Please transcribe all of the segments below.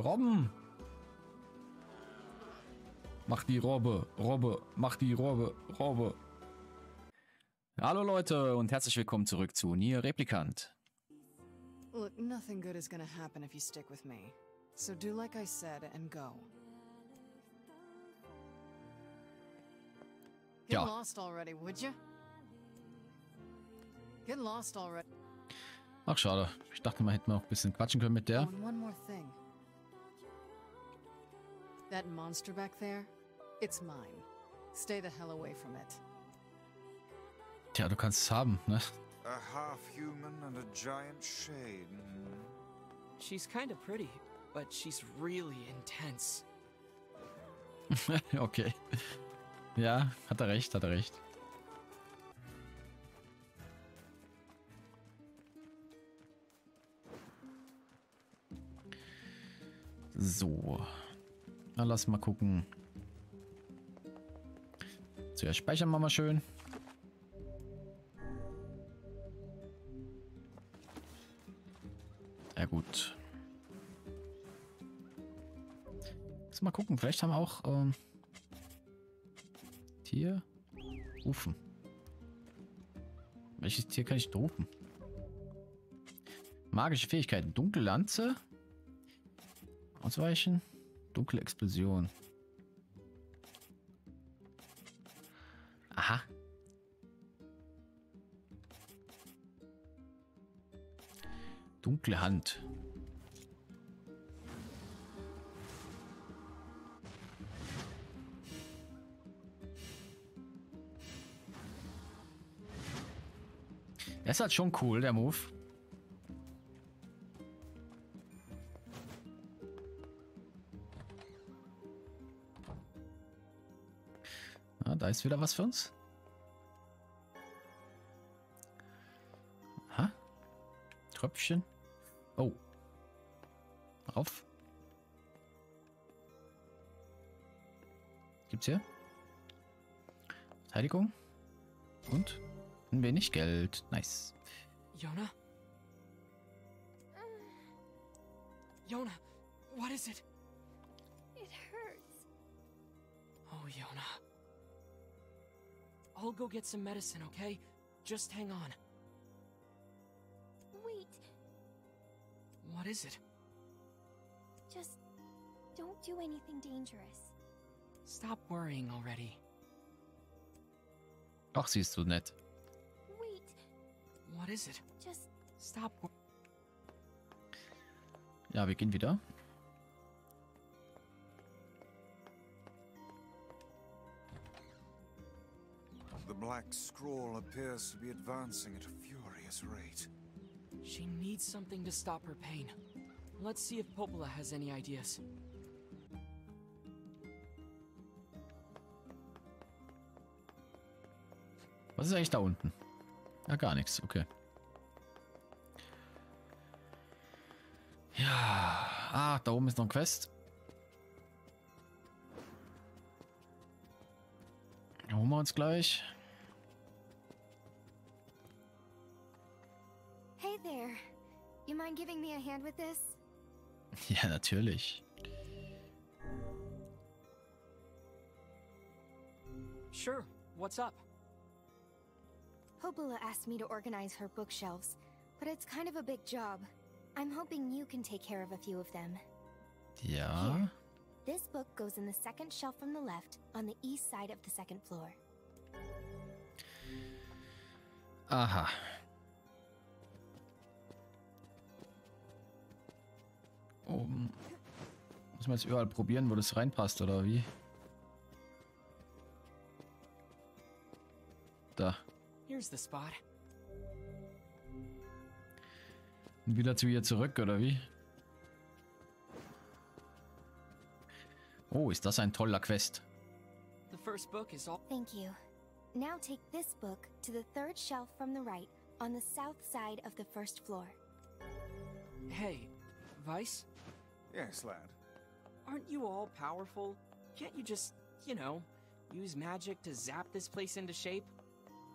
Robben! Mach die Robbe, Robbe, mach die Robbe, Robbe. Hallo Leute und herzlich willkommen zurück zu NieR Replicant. Look, nothing good is gonna happen if you stick with me. So do like I said and go. Get lost already, would you? Get lost already. Ach schade, ich dachte mal, hätten wir noch ein bisschen quatschen können mit der. One more thing. That monster back there, it's mine. Stay the hell away from it. Tja, du kannst es haben, ne? A half human and a giant shade. She's kind of pretty, but she's really intense. Okay. Ja, hat er recht, hat er recht. So. Na, lass mal gucken. Zuerst speichern wir mal schön. Ja gut. Lass mal gucken, vielleicht haben wir auch Tier rufen. Welches Tier kann ich rufen? Magische Fähigkeiten. Dunkle Lanze. Ausweichen. Dunkle Explosion. Aha. Dunkle Hand. Das ist halt schon cool, der Move. Ah, da ist wieder was für uns. Aha. Tröpfchen. Oh. Auf. Gibt's hier? Verteidigung. Und? Ein wenig Geld. Nice. Yonah? Yonah, what is it? It hurts. Oh, Yonah. I'll go get some medicine, okay? Just hang on. Wait. What is it? Just don't do anything dangerous. Stop worrying already. Ach, sie ist so nett. What is it? Just stop. Ja, wir gehen wieder. The black scroll appears to be advancing at a furious rate. She needs something to stop her pain. Let's see if Popola has any ideas. Was ist eigentlich da unten? Ja, gar nichts, okay. Ja, ah, da oben ist noch ein Quest. Holen wir uns gleich. Hey there. You mind giving me a hand with this? Ja, natürlich. Sure, what's up? Popola asked me to organize her bookshelves, but it's kind of a big job. I'm hoping you can take care of a few of them. Yeah. Here, this book goes in the second shelf from the left, on the east side of the second floor. Aha. Oben. Muss man jetzt überall probieren, wo das reinpasst, oder wie? Da. Here's the spot. Wieder zu ihr zurück, oder wie? Oh, ist das ein toller Quest. The first book is all. Thank you. Now take this book to the third shelf from the right, on the south side of the first floor. Hey, Weiss? Yes, lad. Aren't you all powerful? Can't you just, you know, use magic to zap this place into shape?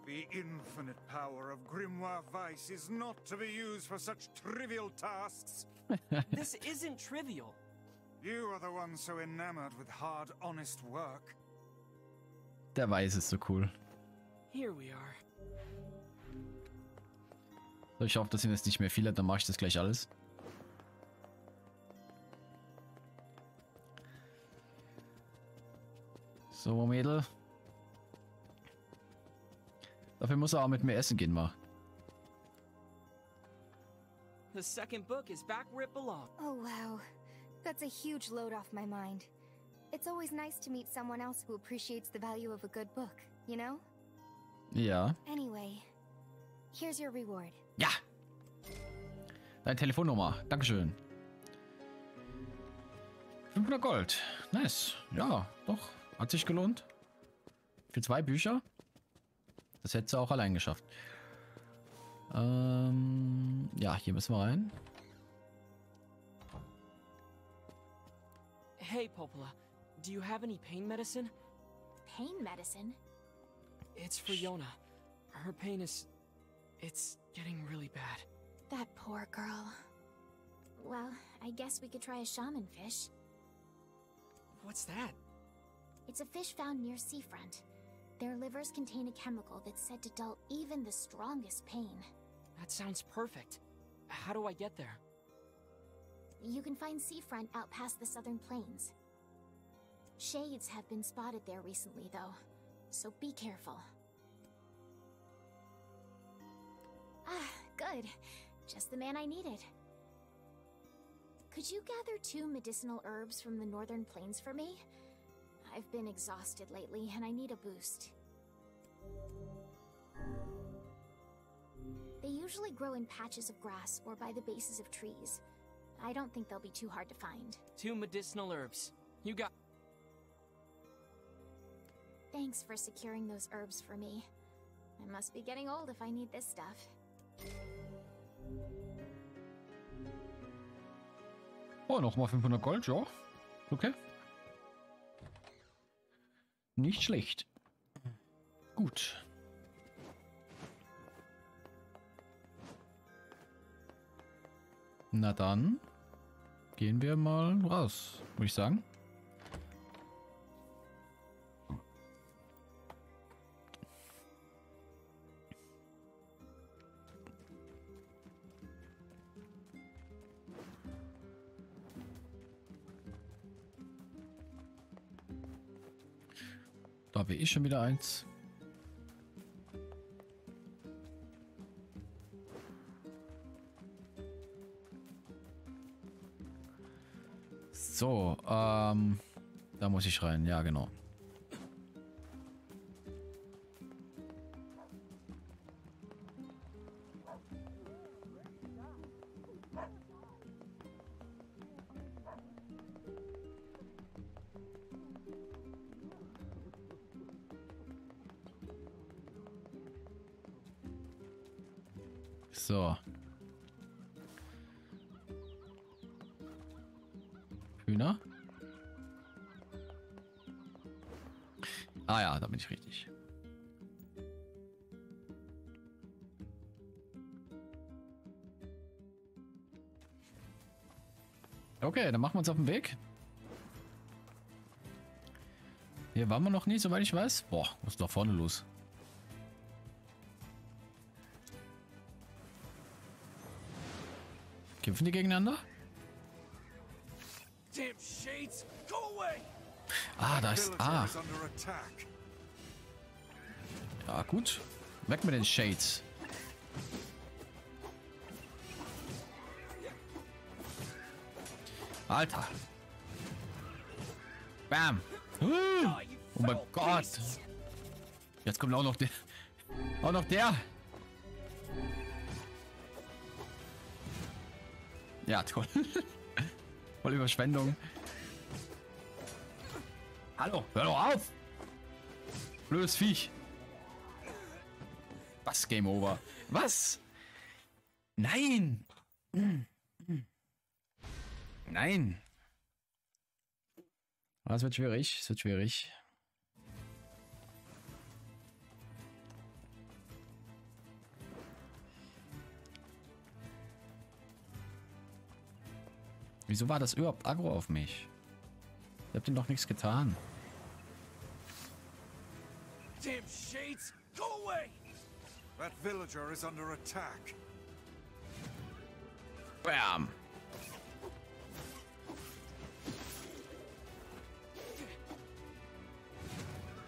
The infinite power of Grimoire Weiss is not to be used for such trivial tasks. This isn't trivial. You are the one so enamored with hard, honest work. Der Weiß ist so cool. Here we are. So, ich hoffe, das sind jetzt nicht mehr viele, dann mache ich das gleich alles. So, Mädel. Dafür muss er auch mit mir essen gehen, mal. The second book is back where it belongs. Oh wow. That's a huge load off my mind. It's always nice to meet someone else who appreciates the value of a good book, you know? Ja. Anyway, here's your reward. Ja. Deine Telefonnummer. Dankeschön. 500 Gold. Nice. Ja, doch. Hat sich gelohnt. Für 2 Bücher. Das hättest du auch allein geschafft. Ja, hier müssen wir rein. Hey, Popola, do you have any pain medicine? Pain medicine? It's for Yonah. Her pain is... it's getting really bad. That poor girl. Well, I guess we could try a shaman fish. What's that? It's a fish found near Seafront. Their livers contain a chemical that's said to dull even the strongest pain. That sounds perfect. How do I get there? You can find Seafront out past the Southern Plains. Shades have been spotted there recently, though, so be careful. Ah, good. Just the man I needed. Could you gather 2 medicinal herbs from the Northern Plains for me? I've been exhausted lately and I need a boost. They usually grow in patches of grass or by the bases of trees. I don't think they'll be too hard to find. 2 medicinal herbs. You got... Thanks for securing those herbs for me. I must be getting old if I need this stuff. Oh, nochmal 500 Gold, ja. Okay. Nicht schlecht. Gut. Na dann gehen wir mal raus, würde ich sagen. Da bin ich schon wieder eins. So, da muss ich rein, ja genau. So. Hühner. Ah ja, da bin ich richtig. Okay, dann machen wir uns auf den Weg. Hier waren wir noch nie, soweit ich weiß. Boah, was ist da vorne los? Kämpfen die gegeneinander? Ah, da ist... Ah. Ja, gut. Weg mit den Shades. Alter. Bam. Oh mein Gott. Jetzt kommt auch noch der... Auch noch der... Ja, toll. Voll Überschwendung. Hallo, hör doch auf! Blödes Viech. Was, Game Over? Was? Nein! Nein! Das wird schwierig, es wird schwierig. Wieso war das überhaupt aggro auf mich? Ihr habt ihm doch nichts getan. Damn shades, go away! That villager is under attack. Bam!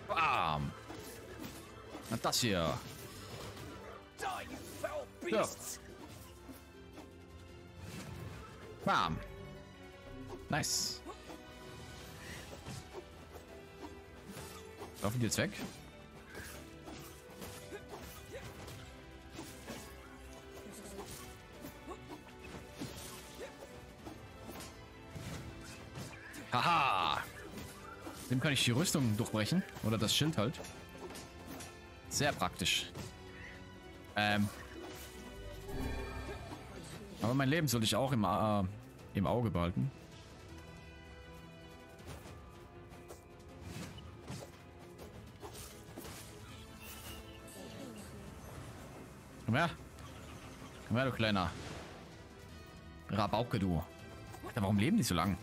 Bam! Na das hier. Ja. Bam! Nice. Laufen die jetzt weg? Haha! Dem kann ich die Rüstung durchbrechen. Oder das Schild halt. Sehr praktisch. Aber mein Leben sollte ich auch im Auge behalten. Komm her. Komm her, du kleiner Rabauke, du. Alter, warum leben die so lang?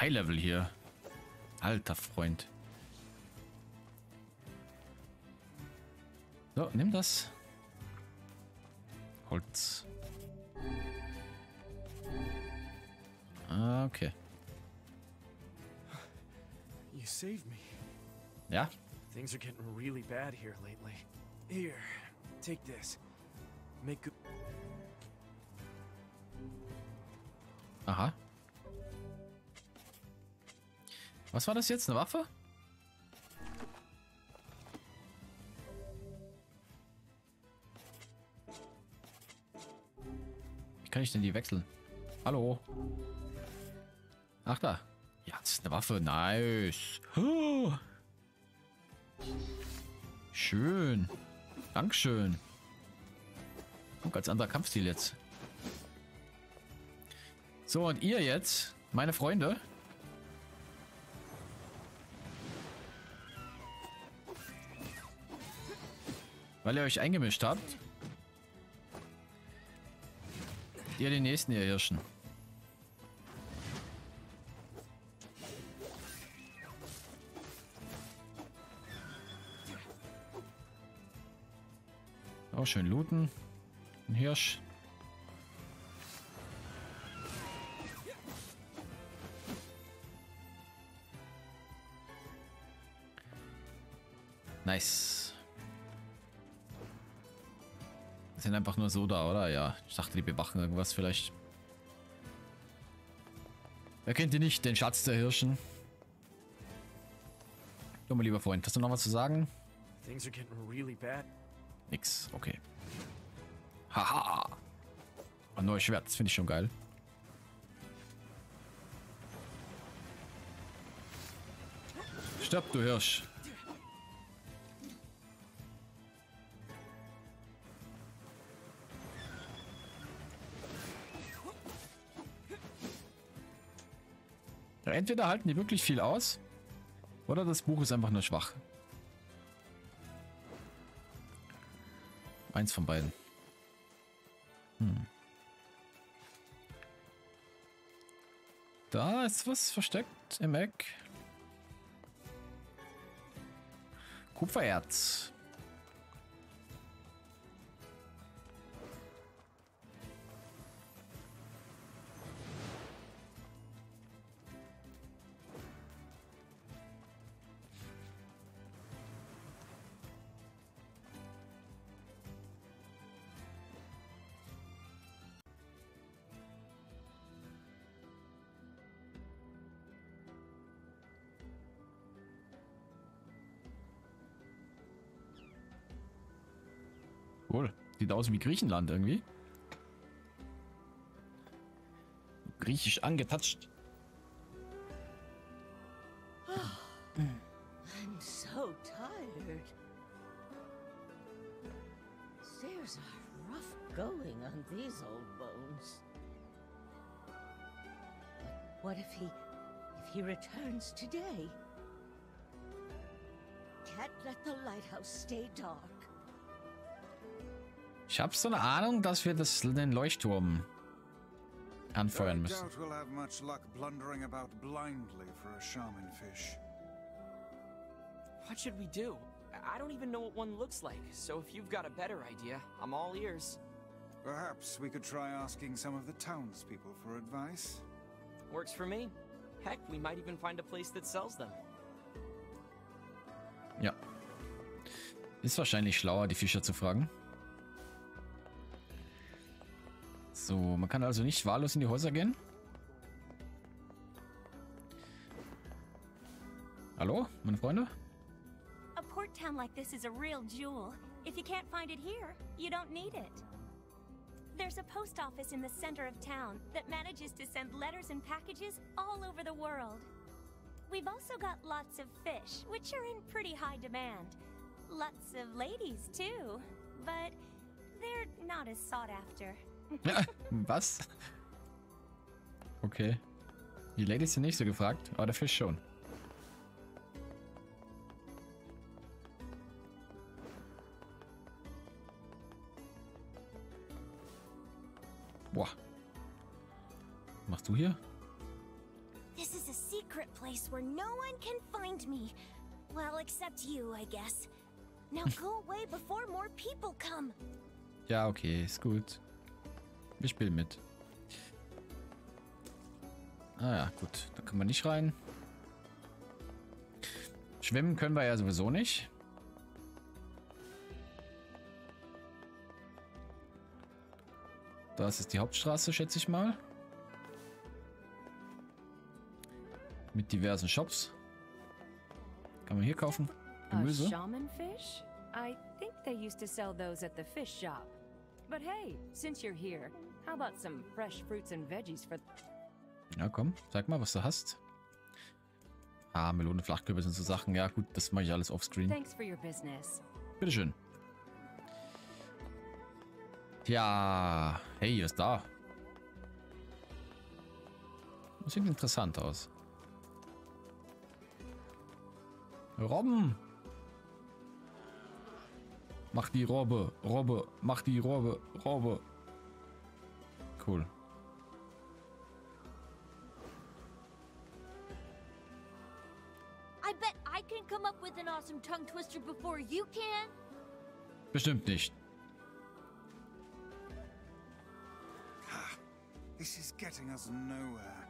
High Level hier. Alter Freund. So, nimm das. Holz. Okay. You saved me. Ja. Things are getting really bad here lately. Here, take this. Make good. Aha. Was war das jetzt? Eine Waffe? Wie kann ich denn die wechseln? Hallo? Ach da. Ja, das ist eine Waffe. Nice. Oh. Schön. Dankeschön. Und ganz anderer Kampfstil jetzt. So, und ihr jetzt, meine Freunde... Weil ihr euch eingemischt habt. Ihr den nächsten, ihr Hirschen. Auch schön looten. Ein Hirsch. Nice. Sind einfach nur so da, oder? Ja, ich dachte, die bewachen irgendwas vielleicht. Erkennt ihr nicht den Schatz der Hirschen? Komm mal, lieber Freund, hast du noch was zu sagen? Nix, okay. Haha! Ein neues Schwert, das finde ich schon geil. Stirb, du Hirsch! Entweder halten die wirklich viel aus, oder das Buch ist einfach nur schwach. Eins von beiden. Da ist was versteckt im Eck. Kupfererz. Cool. Sieht aus wie Griechenland irgendwie. Griechisch angetatscht. Oh, I'm so tired. There's a rough going on these old bones. But what if he returns today? Can't let the lighthouse stay dark. Ich habe so eine Ahnung, dass wir den Leuchtturm anfeuern müssen. What should we do? I don't even know what one looks like, so if you've got a better idea, I'm all ears. Perhaps we could try asking some of the townspeople for advice. Works for me. Heck, we might even find a place that sells them. Ja. Ist wahrscheinlich schlauer, die Fischer zu fragen. So, man kann also nicht wahllos in die Häuser gehen. Hallo, meine Freunde? A port town like this is a real jewel. If you can't find it here, you don't need it. There's a post office in the center of town that manages to send letters and packages all over the world. We've also got lots of fish, which are in pretty high demand. Lots of ladies too, but they're not as sought after. Was? Okay. Die Ladies sind nicht so gefragt, aber der Fisch schon. Boah. Was machst du hier? This is a secret place where no one can find me. Well, except you, I guess. Now go away before more people come. Ja, okay, ist gut. Wir spielen mit. Ah ja, gut. Da können wir nicht rein. Schwimmen können wir ja sowieso nicht. Das ist die Hauptstraße, schätze ich mal. Mit diversen Shops. Kann man hier kaufen. Gemüse. Shamanfish? I think they used to sell those at the fish shop. But hey, since you're here, how about some fresh fruits and veggies for... Ja, komm, sag mal, was du hast. Ah, Melone, Flachkürbis und so Sachen. Ja, gut, das mache ich alles offscreen. Bitteschön. Ja, hey, ist da. Das sieht interessant aus. Robben! Mach die Robbe, Robbe, mach die Robbe, Robbe. Cool. I bet I can come up with an awesome tongue twister before you can. Bestimmt nicht. This is getting us nowhere.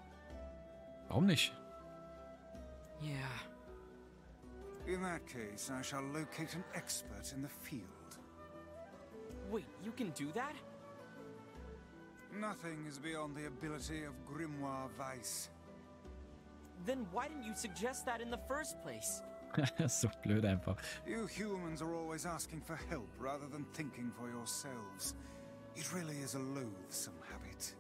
Warum nicht? Yeah. In that case, I shall locate an expert in the field. Wait, you can do that? Nothing is beyond the ability of Grimoire Weiss. Then why didn't you suggest that in the first place? So blöd einfach. You humans are always asking for help rather than thinking for yourselves. It really is a loathsome habit.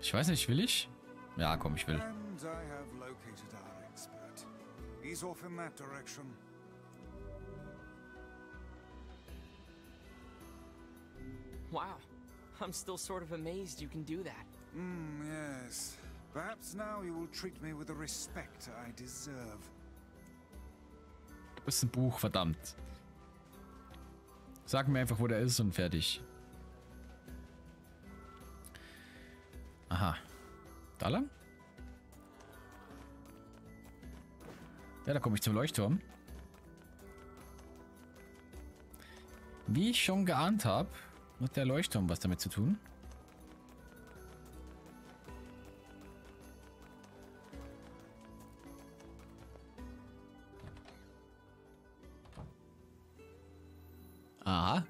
Ich weiß nicht, will ich? Ja, komm, ich will. Wow, I'm still sort of amazed you can do that. Yes. Perhaps now you will treat me with the respect I deserve. Das ist ein Buch, verdammt. Sag mir einfach, wo der ist und fertig. Aha. Da lang? Ja, da komme ich zum Leuchtturm. Wie ich schon geahnt habe, hat der Leuchtturm was damit zu tun. Aha.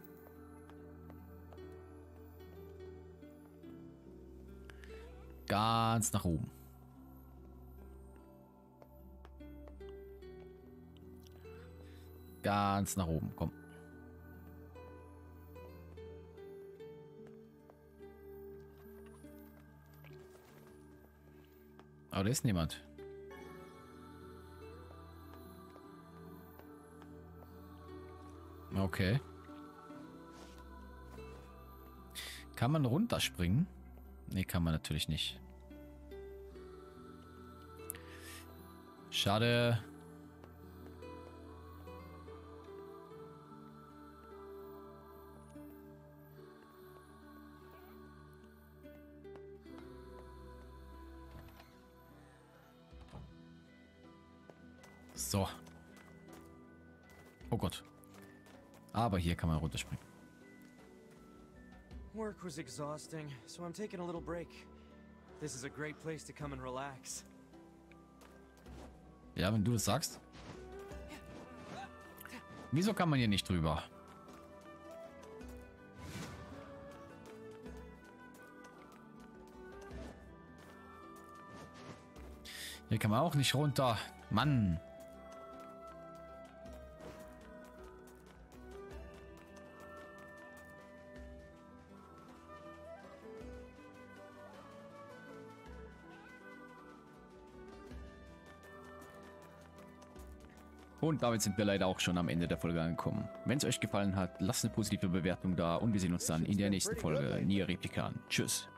Ganz nach oben. Ganz nach oben, komm. Aber da ist niemand. Okay. Kann man runterspringen? Nee, kann man natürlich nicht. Schade. So. Oh Gott. Aber hier kann man runterspringen. Work was exhausting, so I'm taking a little break. This is a great place to come and relax. Ja, wenn du es sagst. Wieso kann man hier nicht drüber? Hier kann man auch nicht runter. Mann. Und damit sind wir leider auch schon am Ende der Folge angekommen. Wenn es euch gefallen hat, lasst eine positive Bewertung da und wir sehen uns dann in der nächsten Folge NieR Replicant. Tschüss.